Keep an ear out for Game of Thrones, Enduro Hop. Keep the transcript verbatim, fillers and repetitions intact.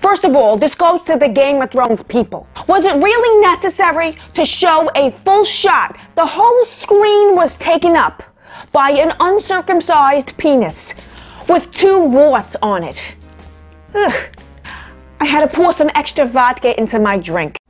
First of all, this goes to the Game of Thrones people. Was it really necessary to show a full shot? The whole screen was taken up by an uncircumcised penis with two warts on it. Ugh. I had to pour some extra vodka into my drink.